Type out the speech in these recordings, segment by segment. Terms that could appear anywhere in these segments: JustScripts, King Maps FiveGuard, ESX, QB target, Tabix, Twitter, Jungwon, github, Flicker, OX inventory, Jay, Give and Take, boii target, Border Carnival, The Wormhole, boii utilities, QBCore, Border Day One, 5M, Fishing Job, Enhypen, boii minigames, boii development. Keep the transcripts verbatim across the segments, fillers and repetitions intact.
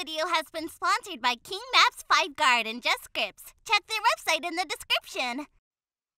video has been sponsored by King Maps FiveGuard and JustScripts. Check their website in the description.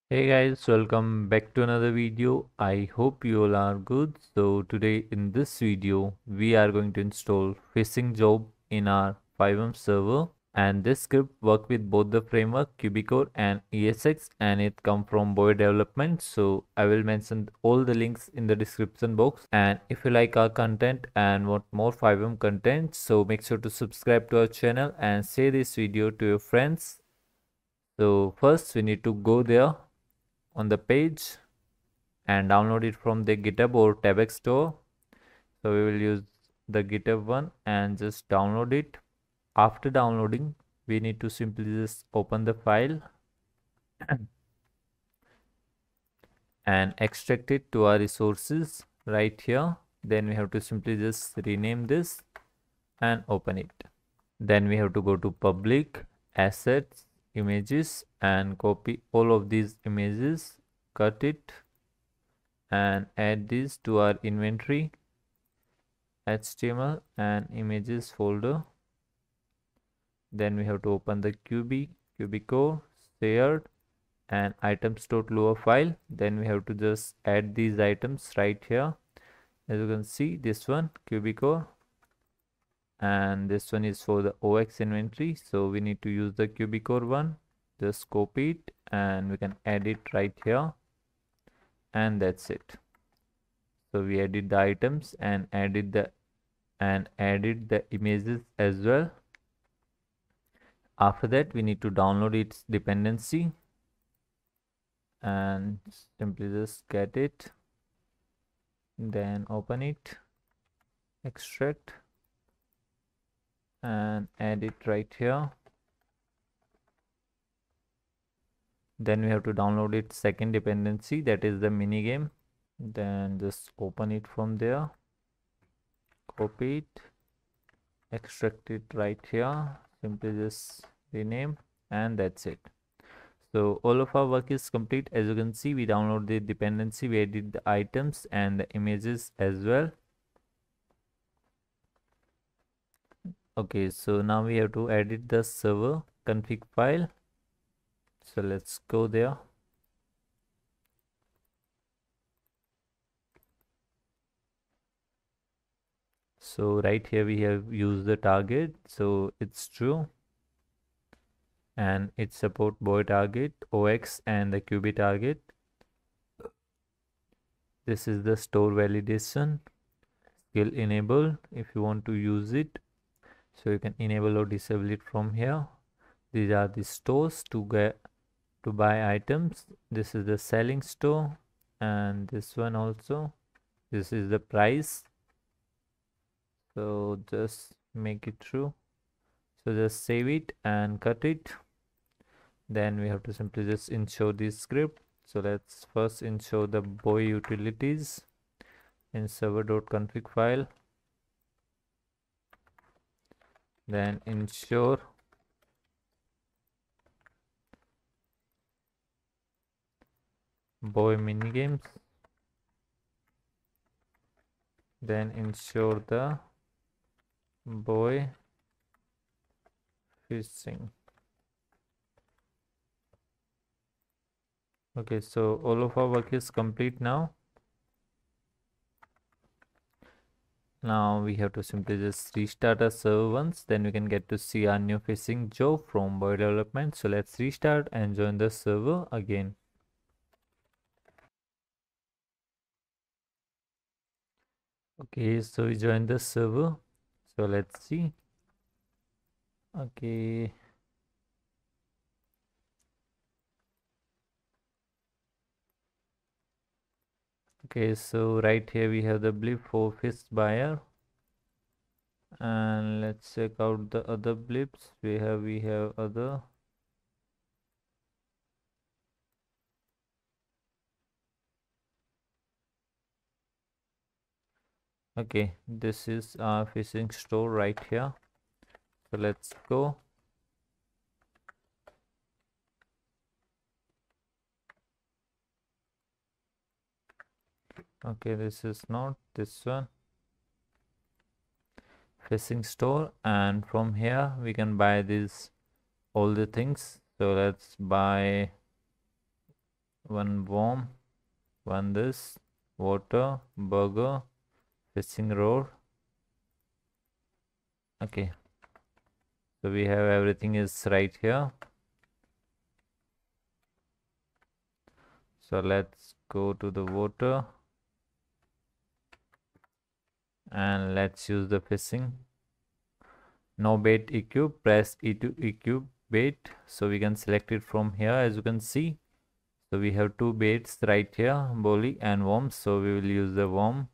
Hey guys, welcome back to another video. I hope you all are good. So today in this video, we are going to install Fishing Job in our five M server. And this script works with both the framework QBCore and E S X, and it comes from boii development. So I will mention all the links in the description box. And if you like our content and want more five M content, so make sure to subscribe to our channel and share this video to your friends. So first we need to go there on the page and download it from the GitHub or Tabix store. So we will use the GitHub one and just download it. After downloading, we need to simply just open the file and extract it to our resources right here. Then we have to simply just rename this and open it. Then we have to go to public, assets, images, and copy all of these images, cut it and add these to our inventory, H T M L and images folder. Then we have to open the Q B, QBCore, shared, and items.loa file. Then we have to just add these items right here. As you can see, this one QBCore, and this one is for the O X inventory. So we need to use the QBCore one. Just copy it and we can add it right here. And that's it. So we added the items and added the and added the images as well. After that, we need to download its dependency and simply just get it, then open it, extract and add it right here. Then we have to download its second dependency, that is the minigame. Then just open it from there, copy it, extract it right here, simply just rename, and that's it. So all of our work is complete. As you can see, we downloaded the dependency, we added the items and the images as well. Okay, so now we have to edit the server config file. So let's go there. So right here we have used the target, so it's true, and it supports boii target, O X and the Q B target. This is the store validation skill enable if you want to use it. So you can enable or disable it from here. These are the stores to get to buy items. This is the selling store, and this one also. This is the price. So just make it true. So just save it and cut it. Then we have to simply just ensure this script. So let's first ensure the boii utilities in server.config file. Then ensure boii minigames. Then ensure the boii fishing. Okay, so all of our work is complete now. Now we have to simply just restart our server once, then we can get to see our new fishing job from boii development. So let's restart and join the server again. Okay, so we joined the server. So let's see. Okay. Okay, so right here we have the blip for fish buyer. And let's check out the other blips. We have we have other. Okay, this is our fishing store right here. So let's go. Okay, this is not this one. fishing store, and from here we can buy these all the things. So let's buy one worm, one this, water, burger, fishing rod. Okay, so we have everything is right here. So let's go to the water and let's use the fishing. Now bait E Q, press E to E Q bait, so we can select it from here. As you can see, so we have two baits right here, bolie and worm. So we will use the worm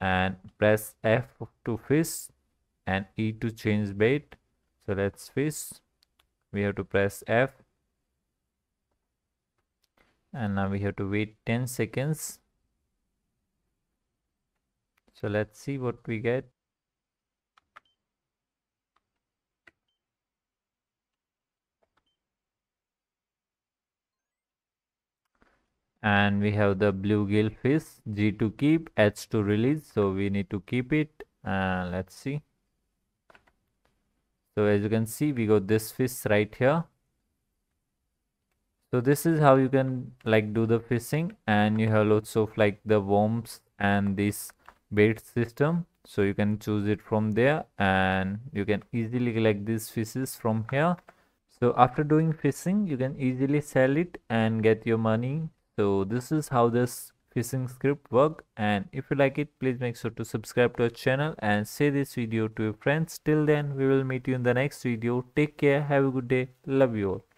and press F to fish and E to change bait. So let's fish. We have to press F and now we have to wait ten seconds. So let's see what we get. And we have the bluegill fish, G to keep, H to release. So we need to keep it. And uh, let's see. So as you can see, we got this fish right here. So this is how you can like do the fishing, and you have lots of like the worms and this bait system. So you can choose it from there and you can easily collect these fishes from here. So after doing fishing, you can easily sell it and get your money. So this is how this fishing script works, and if you like it, please make sure to subscribe to our channel and share this video to your friends. Till then, we will meet you in the next video. Take care, have a good day, love you all.